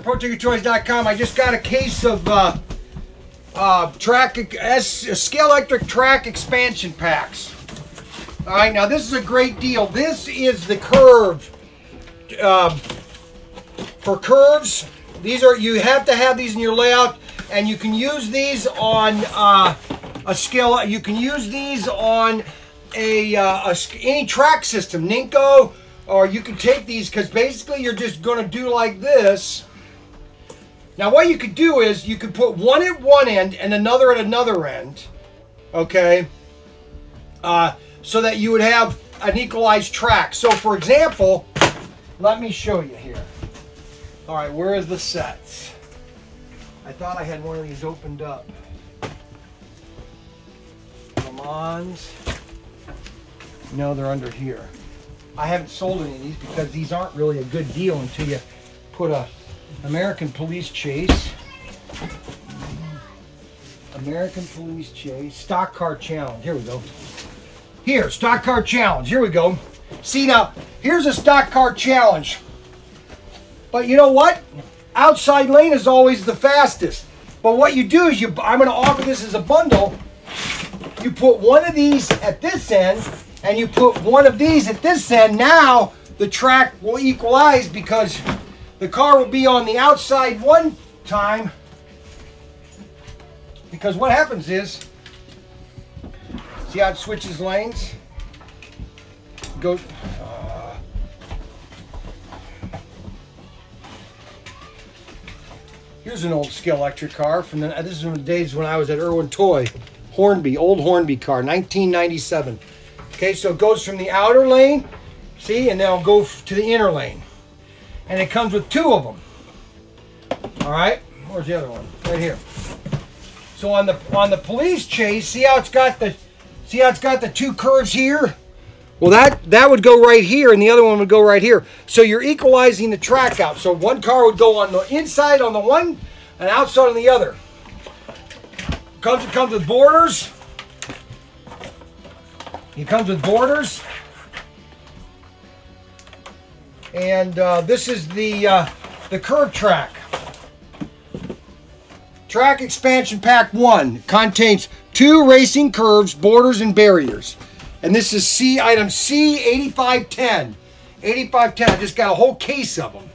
ProTinkerToys.com. I just got a case of Scalextric track expansion packs. All right, now this is a great deal. This is the curve for curves. These are, you have to have these in your layout, and you can use these on a scale. You can use these on any track system, Ninko, or you can take these, because basically you're just going to do like this. Now what you could do is you could put one at one end and another at another end, okay, so that you would have an equalized track. So for example, let me show you here. All right, where is the sets? I thought I had one of these opened up. Come on. No, they're under here. I haven't sold any of these because these aren't really a good deal until you put a American Police Chase. American Police Chase. Stock Car Challenge. Here we go. Here, Stock Car Challenge. Here we go. See, now, here's a Stock Car Challenge. But you know what? Outside lane is always the fastest. But what you do is you, I'm going to offer this as a bundle. You put one of these at this end, and you put one of these at this end. Now the track will equalize because the car will be on the outside one time. Because what happens is, see how it switches lanes? Go. Here's an old Scalextric car from the, this is from the days when I was at Irwin Toy. Hornby, old Hornby car, 1997. Okay, so it goes from the outer lane, see, and now go to the inner lane. And it comes with two of them. All right, where's the other one? Right here. So on the police chase, see how it's got the, see how it's got the two curves here? Well, that would go right here, and the other one would go right here. So you're equalizing the track out. So one car would go on the inside on the one, and outside on the other. It comes with borders. It comes with borders, and this is the curve track. Track expansion pack 1 contains 2 racing curves, borders, and barriers. And this is item C8510. 8510. I just got a whole case of them.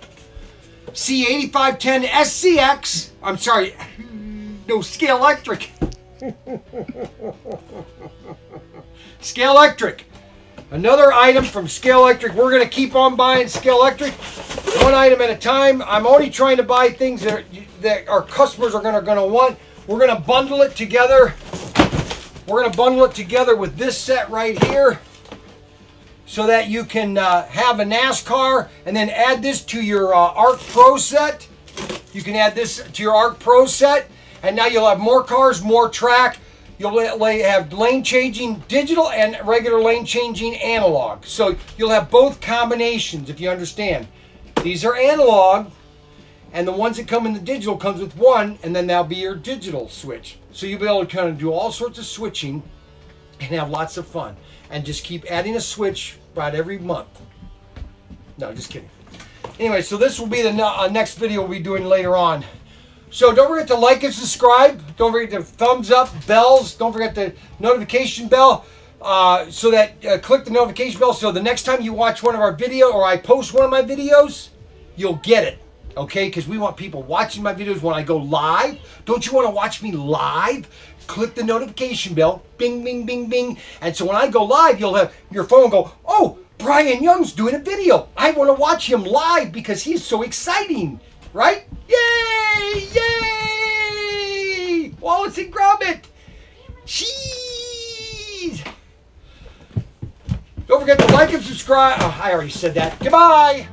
C8510 SCX. I'm sorry, no, Scalextric. Scalextric, another item from Scalextric. We're going to keep on buying Scalextric, one item at a time. I'm only trying to buy things that our customers are going to want. We're going to bundle it together. We're going to bundle it together with this set right here, so that you can have a NASCAR, and then add this to your ARC Pro set. You can add this to your ARC Pro set, and now you'll have more cars, more track. You'll have lane changing digital and regular lane changing analog. So you'll have both combinations, if you understand. These are analog, and the ones that come in the digital comes with one, and then that'll be your digital switch. So you'll be able to kind of do all sorts of switching and have lots of fun. And just keep adding a switch about every month. No, just kidding. Anyway, so this will be the next video we'll be doing later on. So don't forget to like and subscribe. Don't forget to thumbs up, bells. Don't forget the notification bell. So that click the notification bell so the next time you watch one of our videos, or I post one of my videos, you'll get it. Okay? Because we want people watching my videos when I go live. Don't you want to watch me live? Click the notification bell. Bing, bing, bing, bing. And so when I go live, you'll have your phone go, oh, Brian Young's doing a video. I want to watch him live because he's so exciting. Right? Yay! Yay! Wallace and Gromit! Cheese! Don't forget to like and subscribe. Oh, I already said that. Goodbye!